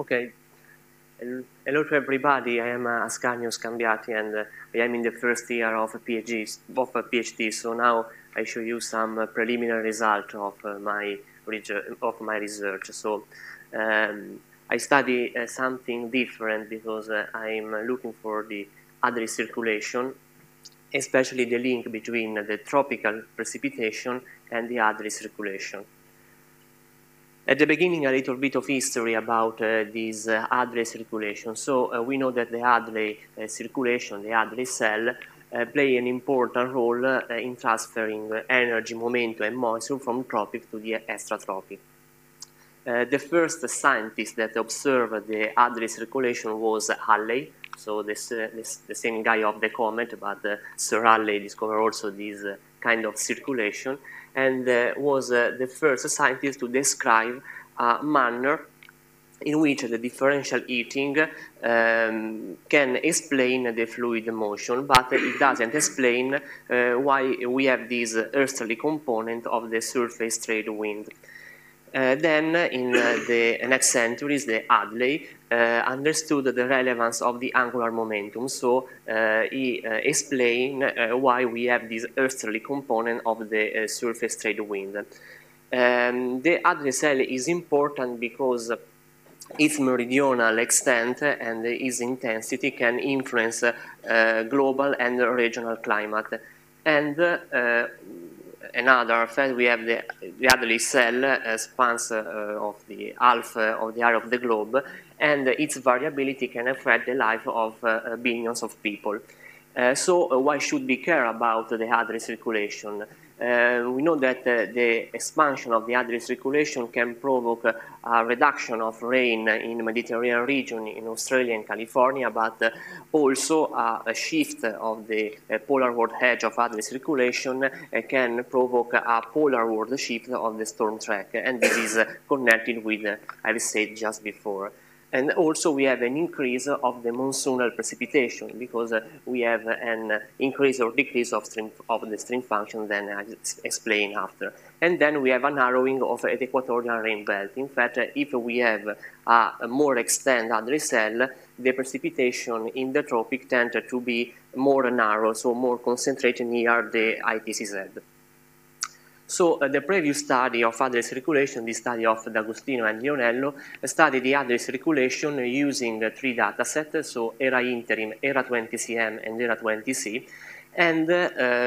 Okay. Hello to everybody. I am Ascanio Scambiati, and I am in the first year of a PhD. So now I show you some preliminary result of my research. So I study something different because I'm looking for the Hadley circulation, especially the link between the tropical precipitation and the Hadley circulation. At the beginning, a little bit of history about this Hadley circulation. So we know that the Hadley circulation, the Hadley cell, play an important role in transferring energy, momentum, and moisture from tropic to the extratropic. The first scientist that observed the Hadley circulation was Halley, so the same guy of the comet, but Sir Halley discovered also this kind of circulation, and was the first scientist to describe a manner in which the differential heating can explain the fluid motion, but it doesn't explain why we have this earthly component of the surface trade wind. Then, in the next centuries, the Hadley understood the relevance of the angular momentum, so he explained why we have this earthly component of the surface trade wind. The Hadley cell is important because its meridional extent and its intensity can influence global and regional climate. And another fact, we have the Hadley cell spans of the half of the area of the globe, and its variability can affect the life of billions of people. So why should we care about the Hadley circulation? We know that the expansion of the Hadley circulation can provoke a reduction of rain in the Mediterranean region, in Australia and California, but also a shift of the polarward edge of Hadley circulation can provoke a polarward shift of the storm track, and this is connected with, I said just before. And also we have an increase of the monsoonal precipitation because we have an increase or decrease of the stream function, then I explain after. And then we have a narrowing of the equatorial rain belt. In fact, if we have a more extended Hadley cell, the precipitation in the tropic tend to be more narrow, so more concentrated near the ITCZ. So the previous study of Hadley circulation, the study of D'Agostino and Lionello, studied the Hadley circulation using three datasets, so ERA-Interim, ERA-20CM, and ERA-20C, and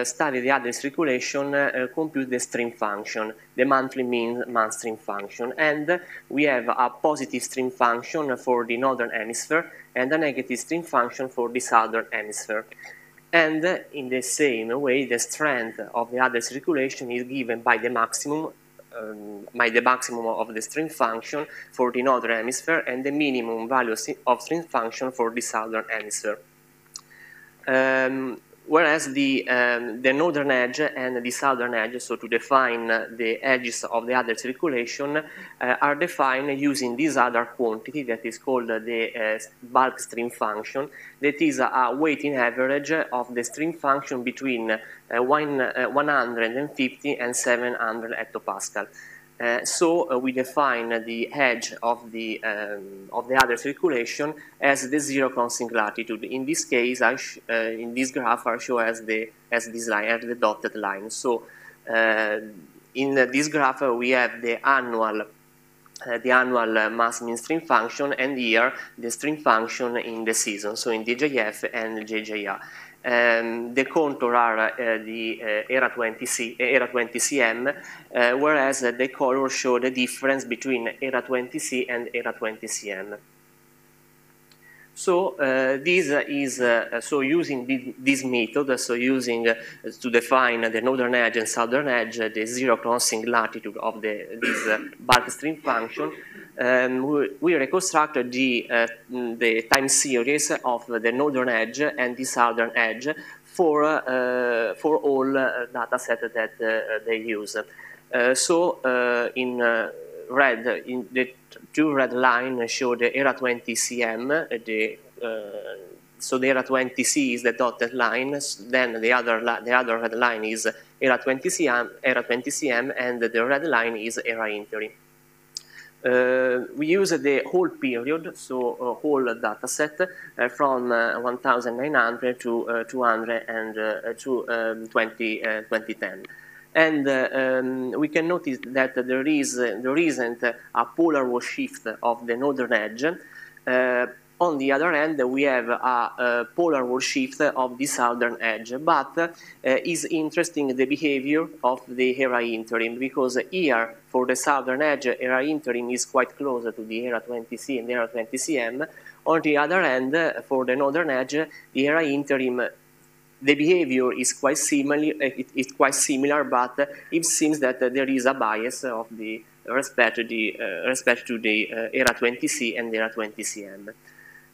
studied the Hadley circulation, compute the stream function, the monthly mean month stream function, and we have a positive stream function for the northern hemisphere and a negative stream function for the southern hemisphere. And in the same way, the strength of the Hadley circulation is given by the maximum of the stream function for the northern hemisphere and the minimum value of stream function for the southern hemisphere. Whereas the northern edge and the southern edge, so to define the edges of the Hadley circulation, are defined using this other quantity that is called the bulk stream function, that is a weighting average of the stream function between 150 and 700 hectopascal. So we define the edge of the Hadley circulation as the zero crossing latitude. In this case, in this graph, I show as the dotted line. So in this graph, we have the annual mass mean stream function, and here the stream function in the season, so in DJF and JJR. The contours are the ERA-20CM, whereas the colors show the difference between ERA-20C and ERA-20CM. So this is so using this method, so using to define the northern edge and southern edge, the zero crossing latitude of this bulk stream function, we reconstructed the time series of the northern edge and the southern edge for all data set that they use. So in red, in the two red lines show the ERA-20CM, so the ERA-20C is the dotted line, then the other red line is ERA-20CM, and the red line is ERA-Interim. We use the whole period, so whole data set from 1900 to 2010. And we can notice that there isn't a polar wall shift of the northern edge. On the other hand, we have a polar wall shift of the southern edge, but is interesting the behavior of the ERA-Interim, because here, for the southern edge, ERA-Interim is quite close to the ERA-20C and ERA-20CM. On the other hand, for the northern edge, the ERA-Interim, the behavior is quite similar, but it seems that there is a bias of the respect to the ERA-20C and ERA-20CM.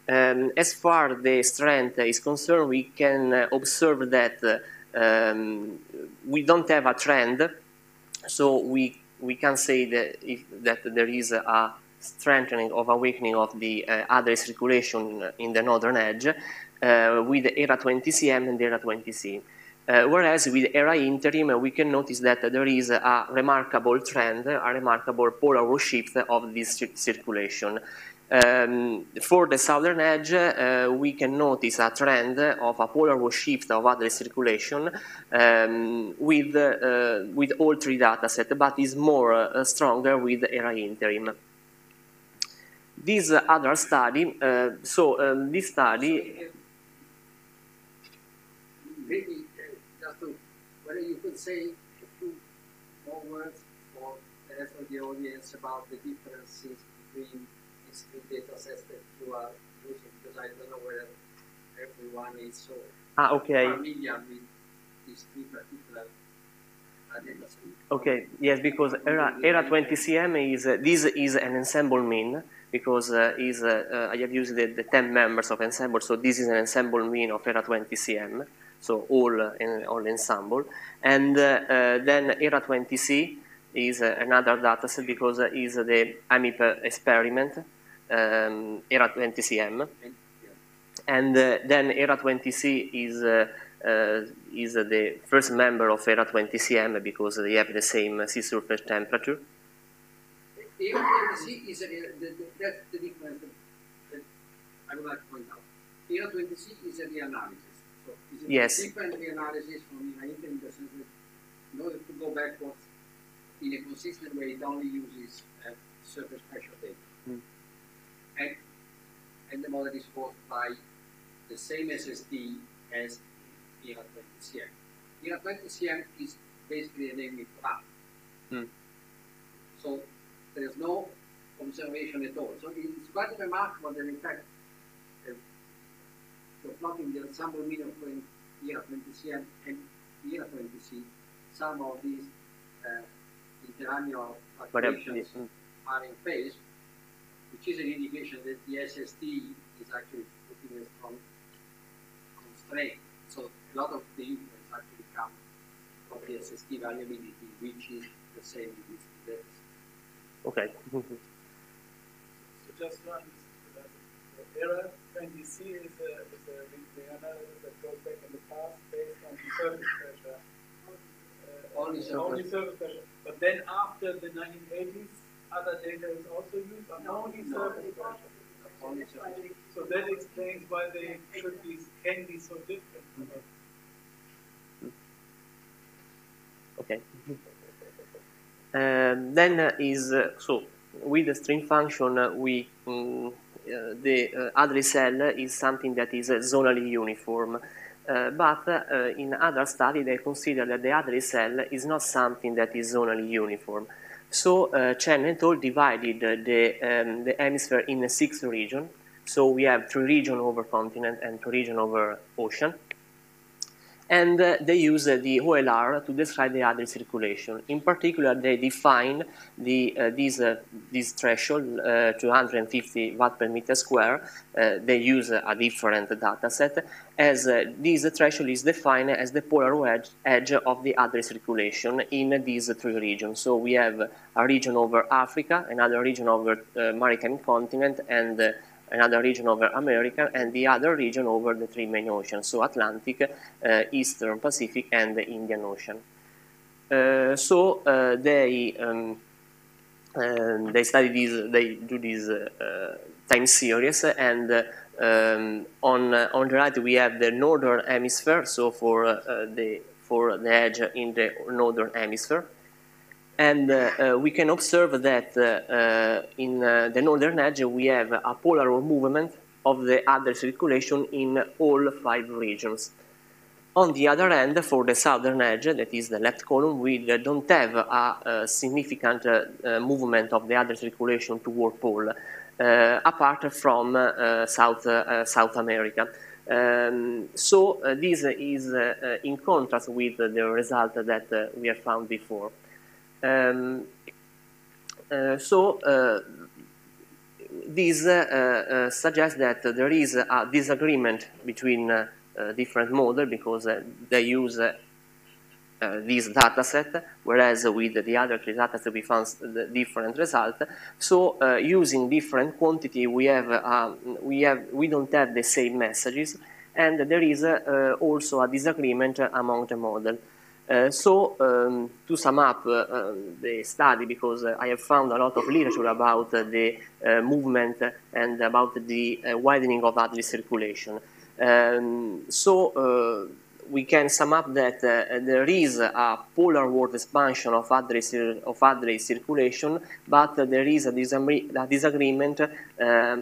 As far as the strength is concerned, we can observe that we don't have a trend, so we can say that, that there is a strengthening or awakening of the Hadley circulation in the northern edge with the ERA-20CM and the ERA-20C. Whereas with ERA-Interim, we can notice that there is a remarkable trend, a remarkable polar shift of this circulation. For the southern edge, we can notice a trend of a polar shift of Hadley circulation with all three data sets, but is more stronger with ERA-Interim. This other study, this study. Maybe just whether you could say a few more words for the rest of the audience about the differences between these three data sets that you are using, because I don't know whether everyone is so familiar with these three particular data sets. Okay, yes, because ERA-20CM is this is an ensemble mean, because I have used the 10 members of ensemble, so this is an ensemble mean of ERA-20CM, so all ensemble. And then ERA-20C is another data set, because is the AMIP experiment, ERA-20CM. And then ERA-20C is the first member of ERA-20CM, because they have the same sea surface temperature. ERA-20C is that's the difference that I would like to point out. ERA-20C is a reanalysis. So it's a different reanalysis from ERA-Interim, in the sense that in order to go backwards in a consistent way, it only uses surface pressure data. Mm. And the model is formed by the same SSD as ERA-20CM. ERA-20CM is basically an AMIP graph. Mm. So there's no observation at all. So it's quite remarkable that, in fact, you're plotting the ensemble mean of ERA-20CM and ERA-20C. Some of these interannual fluctuations are in phase, which is an indication that the SSD is actually putting a strong constraint. So a lot of the influence actually comes from the SSD variability, which is the same with the data. Okay. So just one, the ERA-20C is the analysis that goes back in the past based on the surface pressure. Only surface pressure. But then after the 1980s, other data is also used on only surface pressure. Only surface. So that explains why they can be so different. Mm-hmm. Okay. Then is so with the string function the Hadley cell is something that is zonally uniform, but in other studies they consider that the Hadley cell is not something that is zonally uniform. So Chen et al. Divided the hemisphere in 6 regions. So we have 3 regions over continent and 3 regions over ocean. And they use the OLR to describe the Hadley circulation. In particular, they define this threshold, 250 watt per meter square. They use a different data set, as this threshold is defined as the polar edge of the Hadley circulation in these 3 regions. So we have a region over Africa, another region over maritime continent, and another region over America, and the other region over the 3 main oceans, so Atlantic, Eastern Pacific, and the Indian Ocean. So they they study these, they do these time series, and on the right we have the northern hemisphere, so for the edge in the northern hemisphere. And we can observe that in the northern edge we have a polar movement of the Hadley circulation in all 5 regions. On the other hand, for the southern edge, that is the left column, we don't have a significant movement of the Hadley circulation toward pole, apart from South America. So this is in contrast with the result that we have found before. This suggests that there is a disagreement between different models, because they use this data set, whereas with the other 3 data sets we found the different result. So using different quantity, we don't have the same messages, and there is also a disagreement among the models. To sum up the study, because I have found a lot of literature about the movement and about the widening of Hadley circulation. We can sum up that there is a polarward expansion of Hadley circulation, but there is a disagreement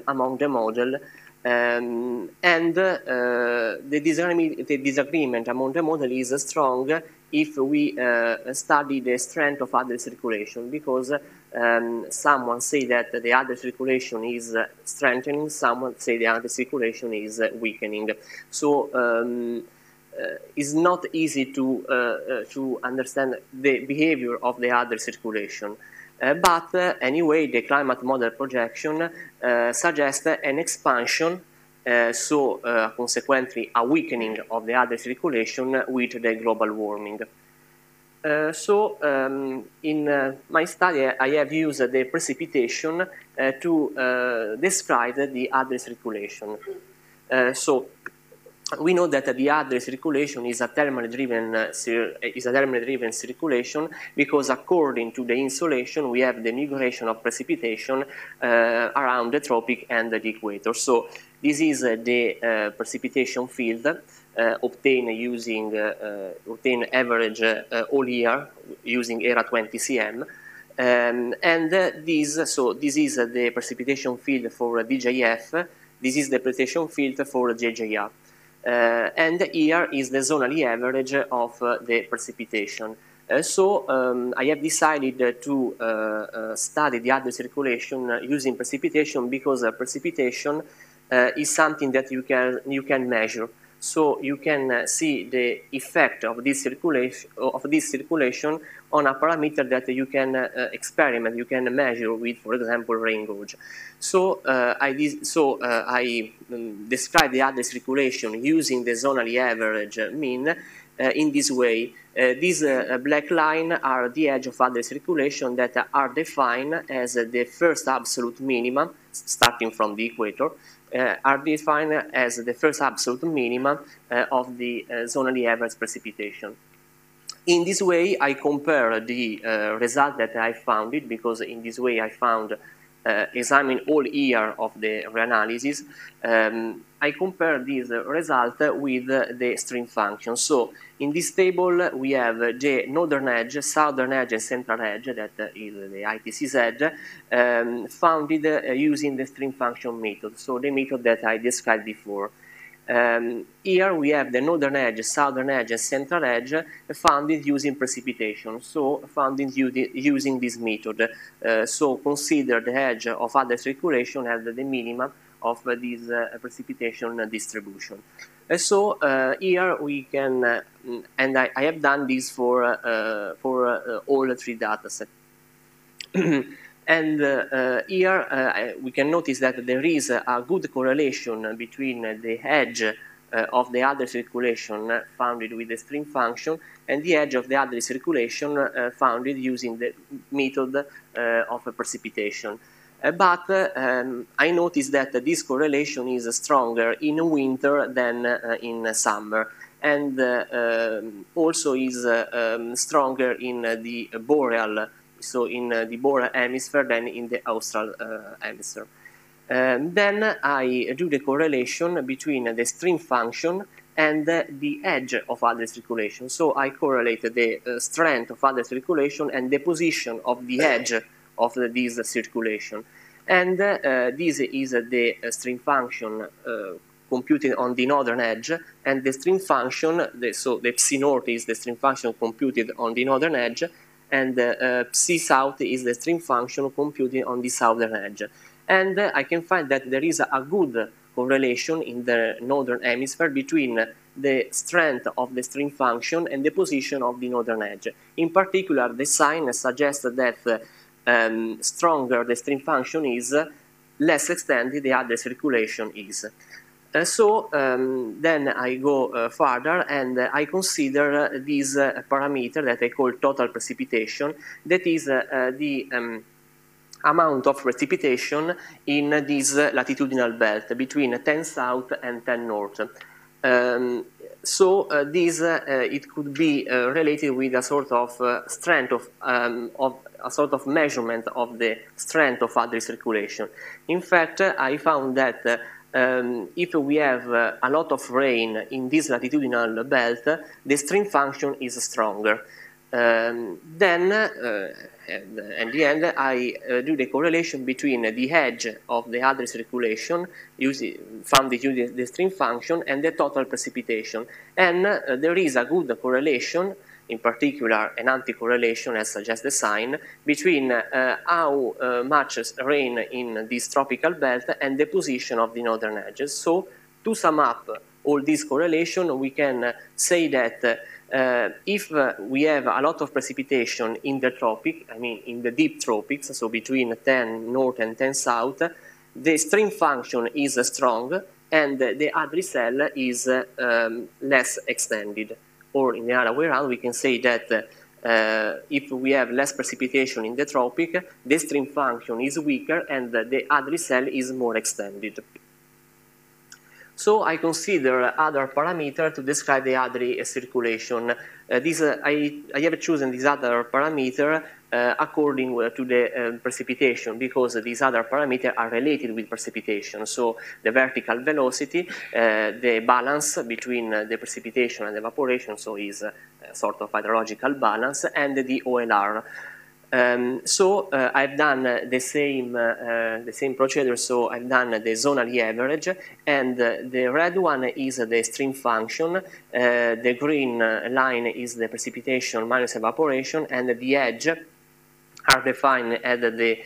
among the model. The disagreement among the model is strong if we study the strength of Hadley circulation, because someone say that the Hadley circulation is strengthening, someone say the Hadley circulation is weakening. So it's not easy to understand the behavior of the Hadley circulation. Anyway, the climate model projection suggests an expansion, consequently a weakening of the Hadley circulation with the global warming. In my study, I have used the precipitation to describe the Hadley circulation. We know that the Hadley circulation is a thermally driven circulation, because according to the insolation we have the migration of precipitation around the tropic and the equator. So this is the precipitation field obtained using average all year using ERA-20CM. This is the precipitation field for DJF. This is the precipitation field for JJR. And here is the zonally average of the precipitation. I have decided to study the Hadley circulation using precipitation, because precipitation is something that you can measure. So you can see the effect of this circulation on a parameter that you can experiment, you can measure with, for example, rain gauge. So I describe the Hadley circulation using the zonally average mean in this way. These black lines are the edge of Hadley circulation that are defined as the first absolute minimum, starting from the equator, are defined as the first absolute minimum of the zonally average precipitation. In this way, I compare the result that I found, because in this way I found, examine all year of the reanalysis, I compare this result with the stream function. So in this table we have the northern edge, southern edge, and central edge, that is the ITCZ, founded using the stream function method, so the method that I described before. Here we have the northern edge, southern edge, and central edge founded using precipitation, so founded using this method. Consider the edge of Hadley circulation as the minimum of this precipitation distribution. Here we can, and I have done this for all 3 data sets. And here we can notice that there is a good correlation between the edge of the Hadley circulation founded with the stream function and the edge of the Hadley circulation founded using the method of precipitation. I noticed that this correlation is stronger in winter than in summer, and also is stronger in the boreal so in the boreal hemisphere than in the austral hemisphere. Then I drew the correlation between the stream function and the edge of Hadley circulation. So I correlated the strength of Hadley circulation and the position of the edge of this circulation. And this is the stream function computed on the northern edge, and the stream function, so the psi north is the stream function computed on the northern edge, and psi south is the stream function computed on the southern edge. And I can find that there is a good correlation in the northern hemisphere between the strength of the stream function and the position of the northern edge. In particular, the sign suggests that stronger the stream function is, less extended the Hadley circulation is. So then I go further and I consider this parameter that I call total precipitation, that is the amount of precipitation in this latitudinal belt between 10 south and 10 north. So this it could be related with a sort of strength of a sort of measurement of the strength of Hadley circulation. In fact, I found that if we have a lot of rain in this latitudinal belt, the stream function is stronger. Then, at the end, I do the correlation between the edge of the Hadley circulation founded using the stream function and the total precipitation. And there is a good correlation, in particular an anti-correlation, as suggests the sign, between how much rain in this tropical belt and the position of the northern edges. So, to sum up all this correlation, we can say that if we have a lot of precipitation in the tropic, I mean in the deep tropics, so between 10 north and 10 south, the stream function is strong and the Hadley cell is less extended. Or in the other way around, we can say that if we have less precipitation in the tropic, the stream function is weaker and the Hadley cell is more extended. So I consider other parameters to describe the Hadley circulation. I have chosen this other parameter according to the precipitation, because these other parameters are related with precipitation. So the vertical velocity, the balance between the precipitation and evaporation, so is a sort of hydrological balance, and the OLR. So I've done the same procedure, so I've done the zonally average, and the red one is the stream function, the green line is the precipitation minus evaporation, and the edge are defined at the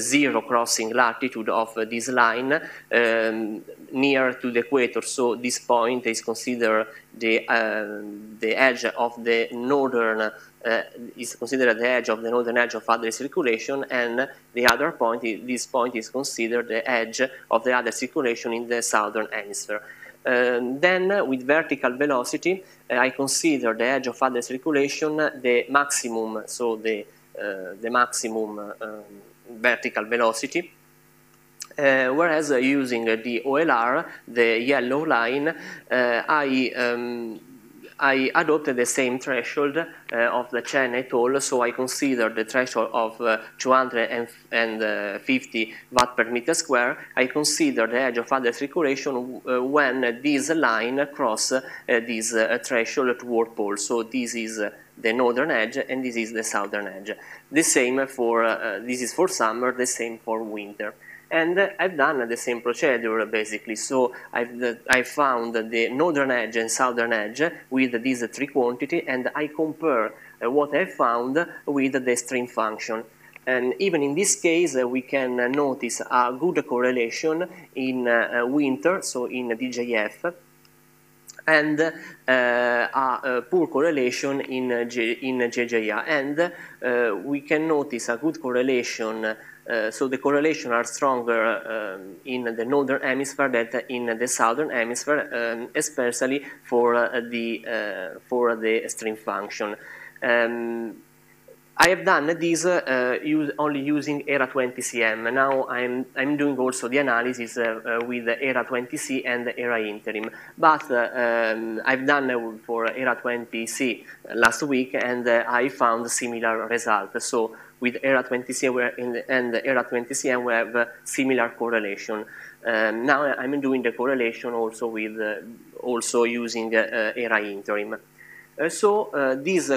zero crossing latitude of this line near to the equator. So this point is considered the edge of the northern edge of Hadley circulation, and the other point, this point is considered the edge of the Hadley circulation in the southern hemisphere. Then, with vertical velocity, I consider the edge of Hadley circulation the maximum, so the maximum vertical velocity, whereas using the OLR, the yellow line, I adopted the same threshold of the Chen et al., so I considered the threshold of 250 watt per meter square. I consider the edge of Hadley circulation when this line crosses this threshold toward pole. So this is the northern edge and this is the southern edge. The same for, this is for summer, the same for winter. And I've done the same procedure, basically. So I found the northern edge and southern edge with these three quantities, and I compare what I found with the stream function. And even in this case, we can notice a good correlation in winter, so in DJF, and a poor correlation in JJA. And we can notice a good correlation, so the correlations are stronger in the northern hemisphere than in the southern hemisphere, especially for the stream function. I have done this only using ERA-20CM. Now I'm doing also the analysis with ERA-20C and ERA-Interim. But I've done for ERA-20C last week, and I found similar results. So with ERA-20C and ERA-20CM, we have similar correlation. Now I'm doing the correlation also with using ERA-Interim. This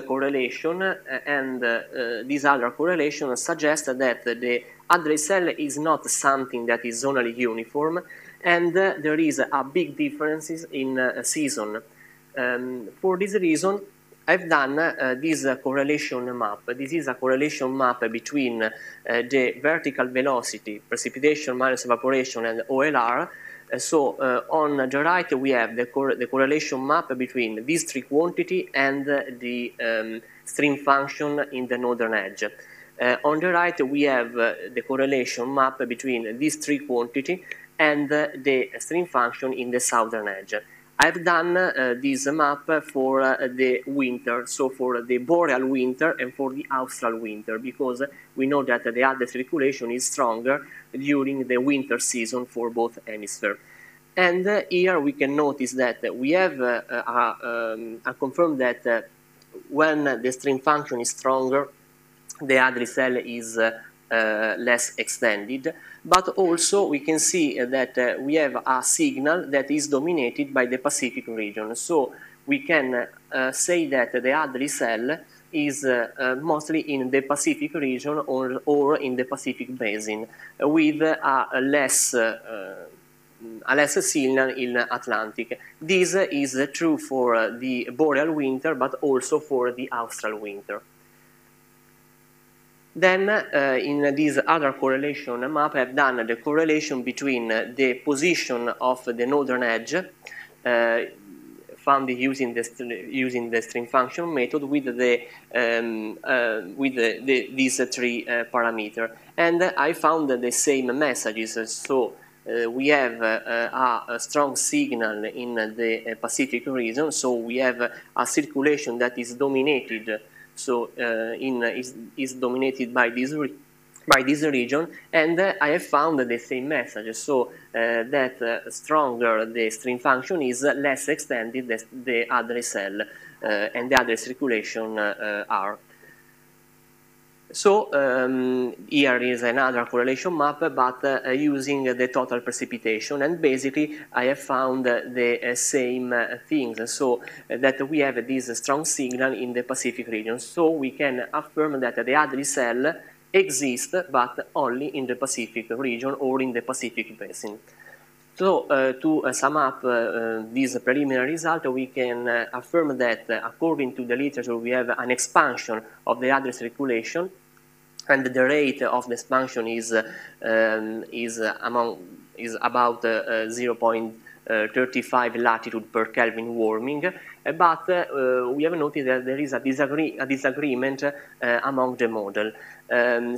correlation and this other correlation suggests that the Hadley cell is not something that is zonally uniform, and there is a big differences in season. For this reason, I've done this correlation map. This is a correlation map between the vertical velocity, precipitation minus evaporation, and OLR. On the right, we have the correlation map between these three quantities and the stream function in the northern edge. On the right, we have the correlation map between these three quantities and the stream function in the southern edge. I've done this map for the winter, so for the boreal winter and for the austral winter, because we know that the Hadley circulation is stronger during the winter season for both hemispheres. And here we can notice that we have confirmed that when the stream function is stronger, the Hadley cell is less extended, but also we can see that we have a signal that is dominated by the Pacific region. So we can say that the Hadley cell is mostly in the Pacific region or in the Pacific basin, with a less signal in Atlantic. This is true for the boreal winter, but also for the austral winter. Then, in this other correlation map, I've done the correlation between the position of the northern edge, found using the stream function method, with these three parameters. And I found the same messages. So we have a strong signal in the Pacific region, so we have a circulation that is dominated. So is dominated by this region, and I have found the same message. So that stronger the stream function is, less extended the Hadley cell and the Hadley circulation are. So here is another correlation map, but using the total precipitation, and basically I have found the same things, so that we have this strong signal in the Pacific region. So we can affirm that the Hadley cell exists, but only in the Pacific region or in the Pacific basin. So to sum up this preliminary result, we can affirm that according to the literature, we have an expansion of the Hadley circulation, and the rate of the expansion is about 0.35 latitude per Kelvin warming, but we have noticed that there is a disagreement among the models.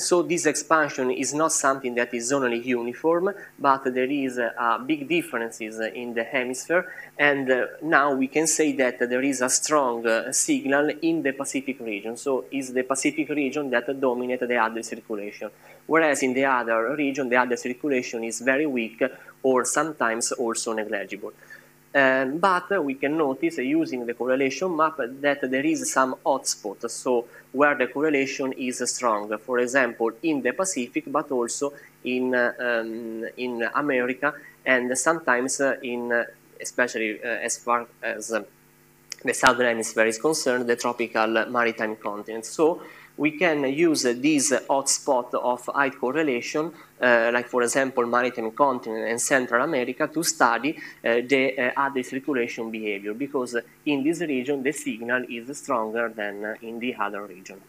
So this expansion is not something that is zonally uniform, but there is big differences in the hemisphere, and now we can say that there is a strong signal in the Pacific region. So it's the Pacific region that dominates the Hadley circulation, whereas in the other region, the Hadley circulation is very weak or sometimes also negligible. But we can notice, using the correlation map, that there is some hotspots, so where the correlation is strong, for example, in the Pacific, but also in America, and sometimes especially as far as the southern hemisphere is concerned, the tropical maritime continent. So we can use these hotspots of high correlation, like for example maritime continent and Central America, to study the Hadley circulation behavior, because in this region the signal is stronger than in the other region.